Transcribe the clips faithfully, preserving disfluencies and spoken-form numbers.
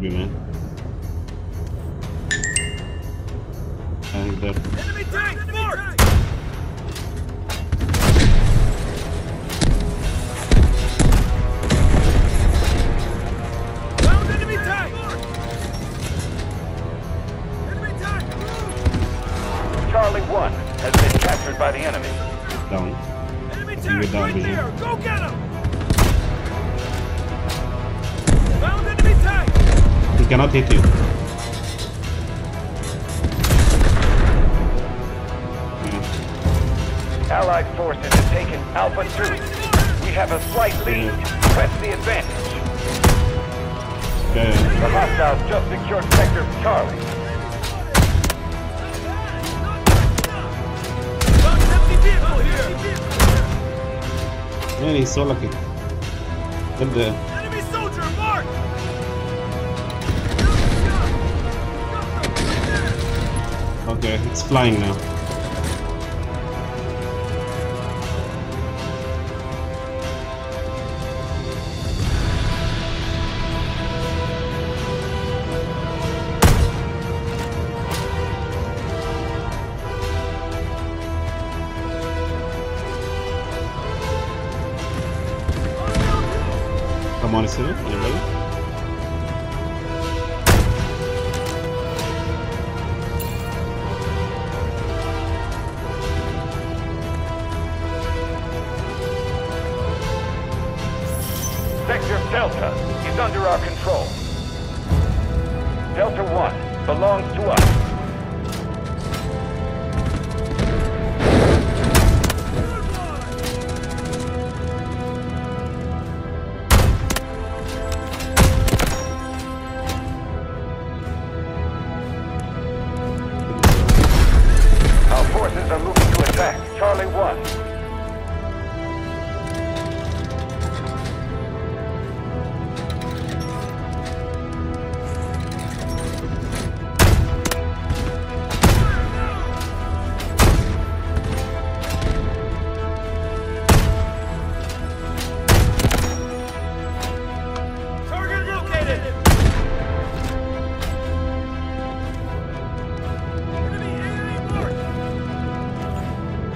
Be, man. And there. Enemy tank! Found enemy tank! Enemy tank! Charlie one has been captured by the enemy. Down. Enemy tank down right there! Him. Go get him! Found enemy tank! He cannot hit you. Yeah. Allied forces have taken Alpha two. We have a slight lead. Yeah. Press the advantage. Okay. The hostiles just secured Sector Charlie. Man, he's so lucky. But the... Okay, it's flying now. Come on, sir. You ready? Delta is under our control. Delta one belongs to us. Our forces are moving to attack Charlie one.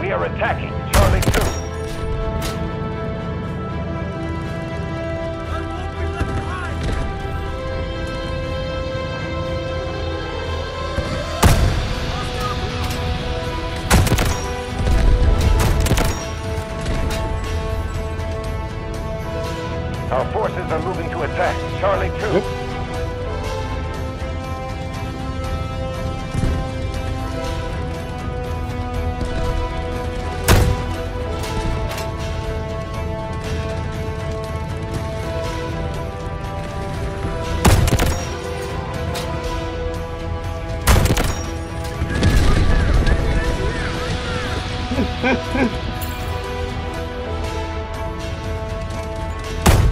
We are attacking Charlie two. Our forces are moving to attack Charlie two. Yep.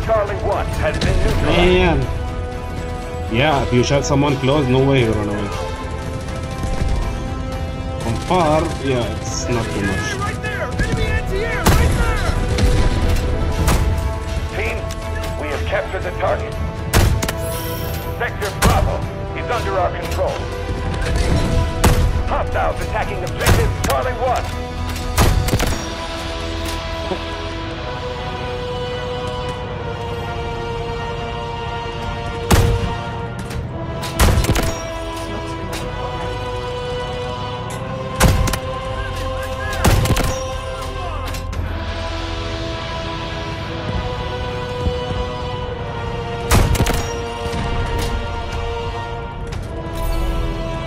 Charlie one has been neutralized. Man. Yeah, if you shot someone close, no way you run away. From far, yeah, it's not too much. Right there. Enemy anti-air right there. Team, we have captured the target. Sector Bravo is under our control. Hostiles attacking objective Charlie one.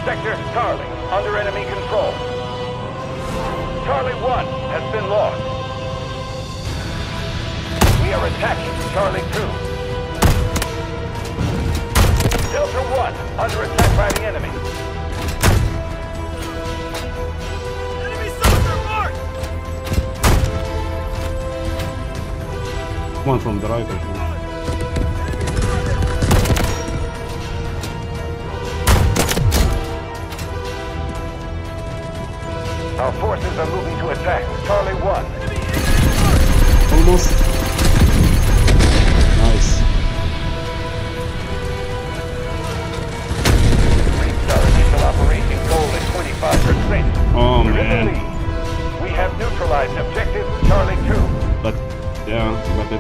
Sector Charlie, under enemy control. Charlie one has been lost. We are attacking Charlie two. Delta one, under attack by the enemy. Enemy soldier marked! One from the right, I think. Our forces are moving to attack Charlie one. Almost. Nice.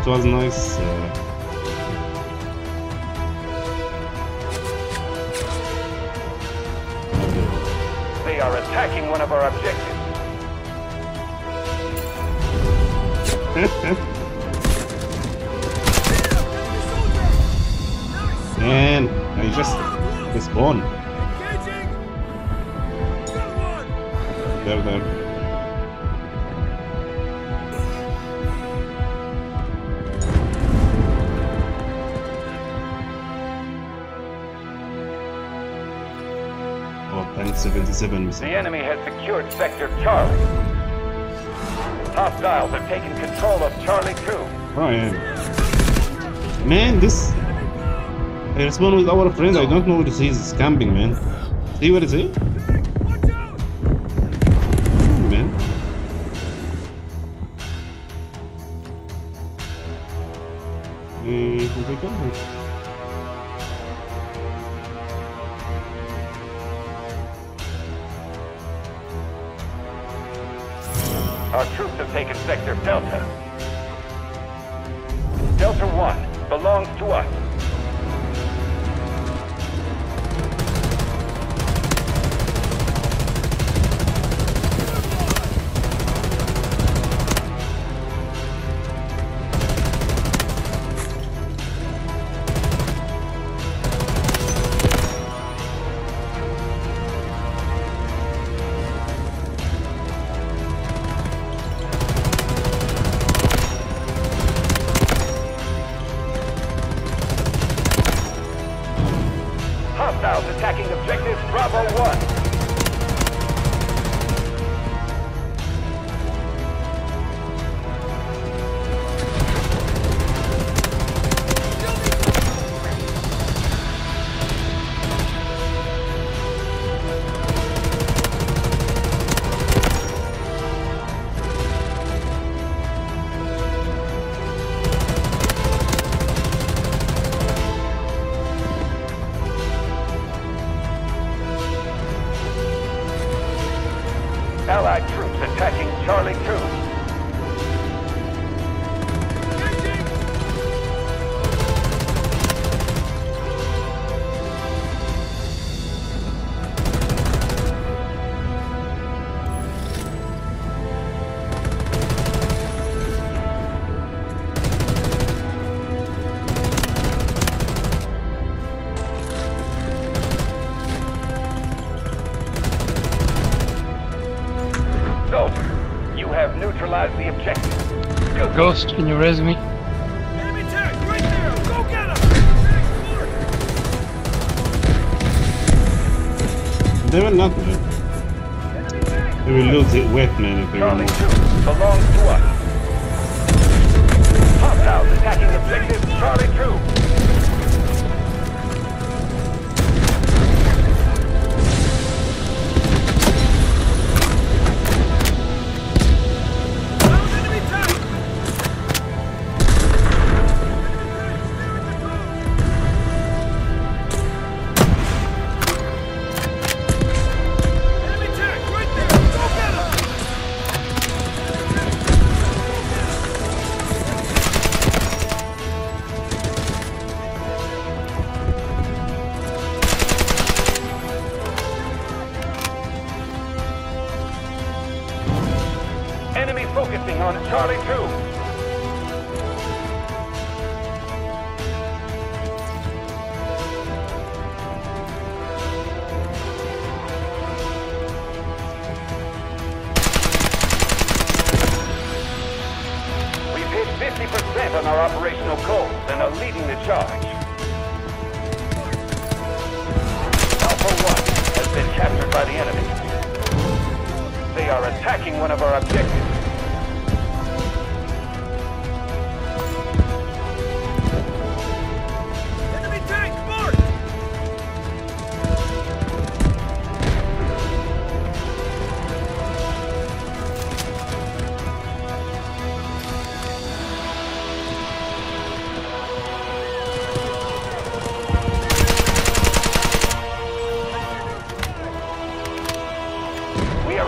it was nice. Uh, They are attacking one of our objectives. Man, I just respawned. There, there. seventy-seven. The enemy has secured Sector Charlie. Hostiles have taken control of Charlie two. Oh, yeah. Man, this... I respawned with our friend. I don't know where he is camping, man. See where is he? Oh, man. Mm, who's he camping? Our troops have taken Sector Delta. Delta one belongs to us. Attacking objective Bravo one. Allied troops attacking Charlie two. Neutralize the objective. Go, go. Ghost, can you res me? Enemy tech, right there! Go get him! They will not do it. They will lose it wet, man, if they will not. Charlie two belongs to us. Hostiles attacking objective Charlie two. Enemy focusing on Charlie two. We've hit fifty percent on our operational goals and are leading the charge. Alpha one has been captured by the enemy. They are attacking one of our objectives.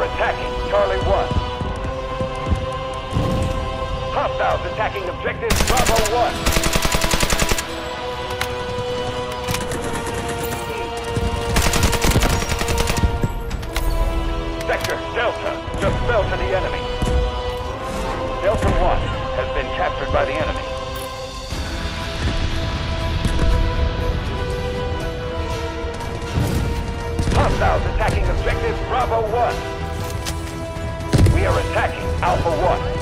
Attacking Charlie one. Hostiles attacking objective Bravo one. We are attacking Alpha one.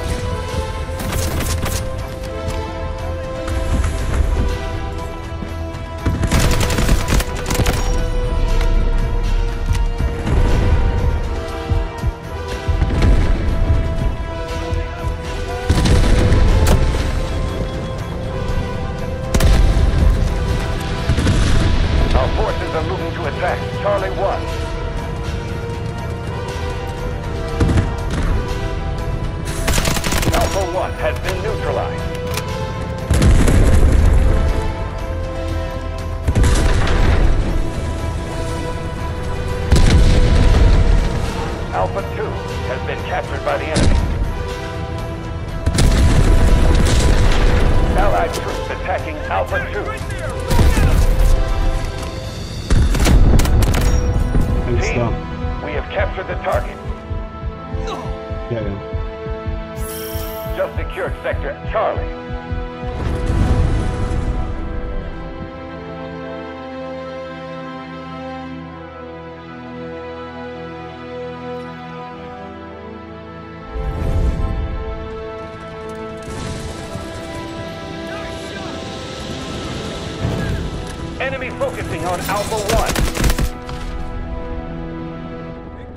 Enemy focusing on Alpha one.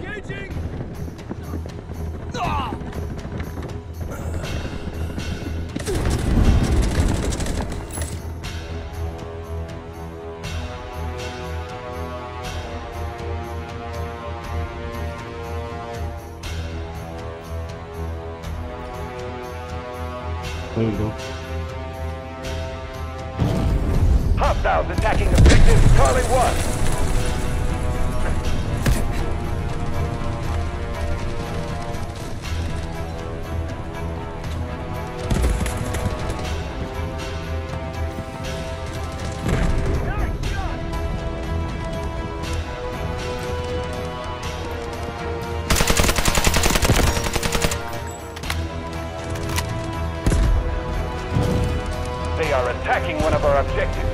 Engaging! Ah! There we go. Hostiles attacking objective Charlie one. Attacking one of our objectives.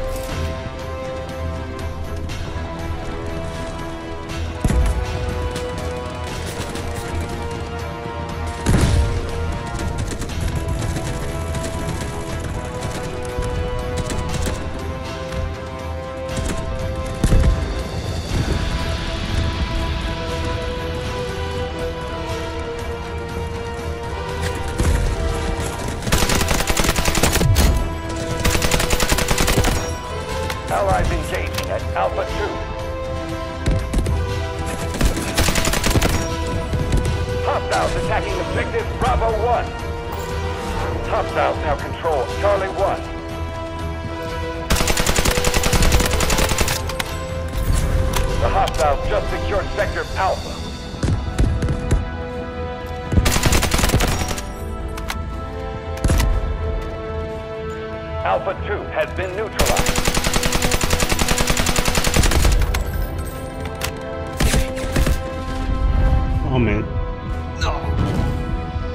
Alpha two has been neutralized. Oh, man. No.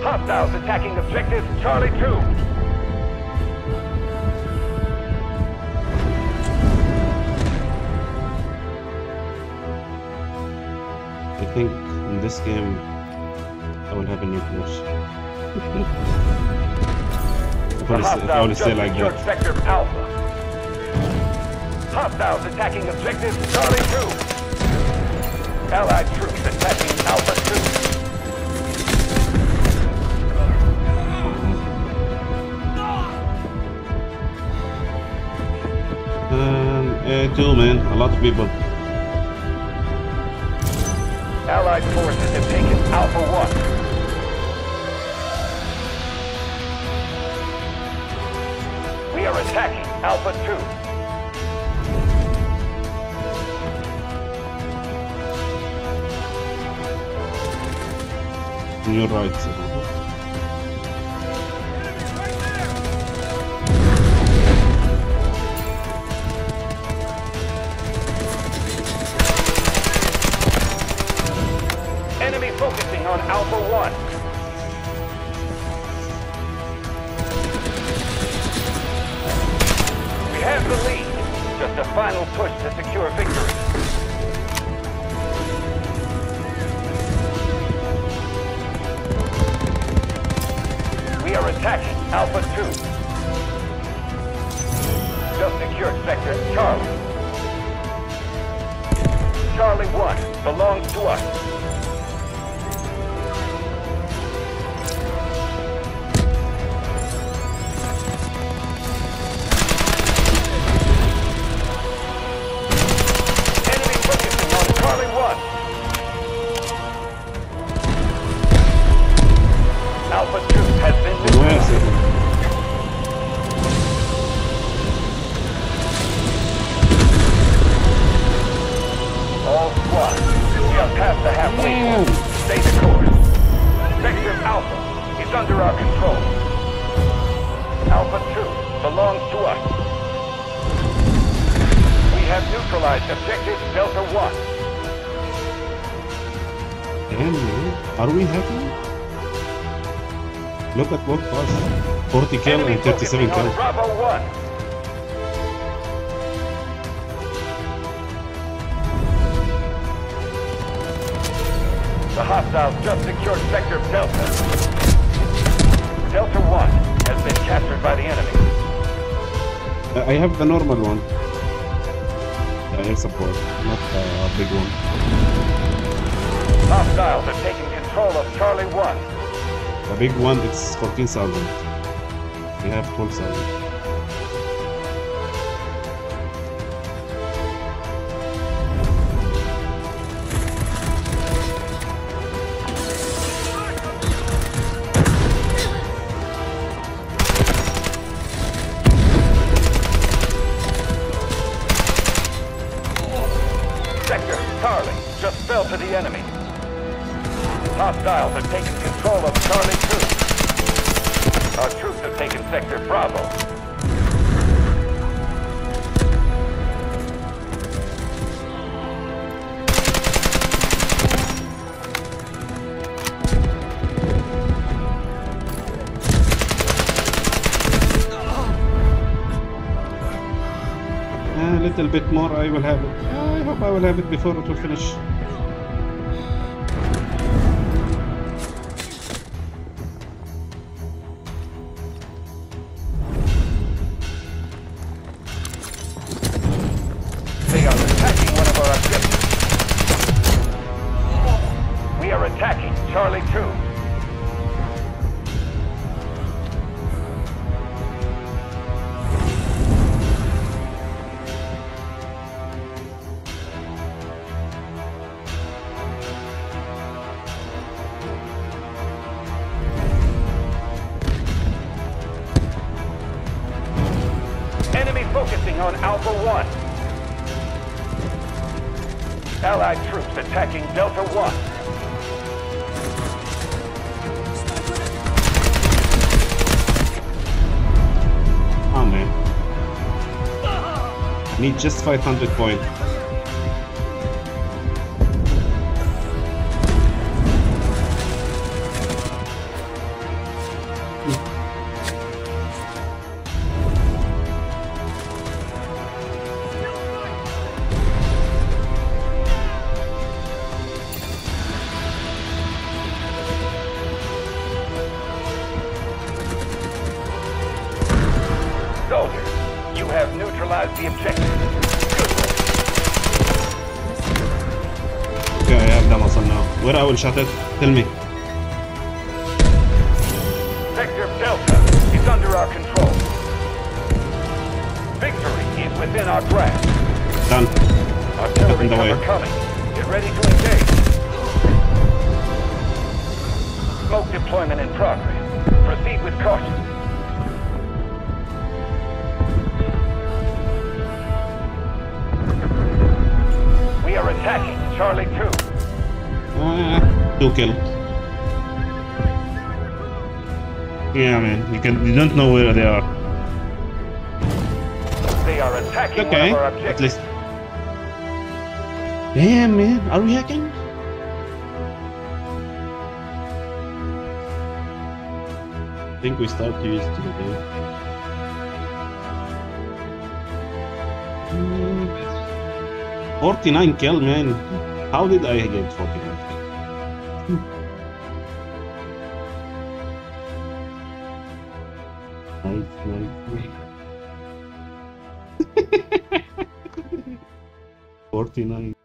Hostiles attacking objective Charlie two. I think in this game, I would have a nuclear. If I would say like that. Sector Alpha. Hostiles attacking objective Charlie two. Allied troops attacking Alpha two. Um, uh, two man, a lot of people. Allied forces have taken Alpha one. Attacking Alpha two. On your right. Enemy, right there. Enemy focusing on Alpha one. The lead. Just a final push to secure victory. We are attacking Alpha two. Just secured Sector Charlie. Charlie one belongs to us. Look at what was forty kill and thirty-seven kill. Bravo one. The hostiles just secured Sector Delta. Delta one has been captured by the enemy. Uh, I have the normal one. The air support, not a uh, big one. Hostiles are taking control of Charlie one. The big one, it's fourteen thousand. We have twelve thousand. Sector Charlie just fell to the enemy. Hostiles have taken control of Charlie two. Our troops have taken Sector Bravo. A little bit more, I will have it. I hope I will have it before it will finish. Focusing on Alpha one. Allied troops attacking Delta one. Oh man. Need just five hundred points. The objective. Okay, I have them also now. Where I will shut it? Tell me. Sector Delta is under our control. Victory is within our grasp. Done. Artillery cover coming. Get ready to engage. Smoke deployment in progress. Proceed with caution. Attacking Charlie two. Uh, two kill. Yeah, man. You can. You don't know where they are. They are attacking okay, one of our objectives. At least. Damn, man. Are we hacking? I think we start to use it today. forty-nine kill, man. How did I get forty-nine kill? sixty-nine.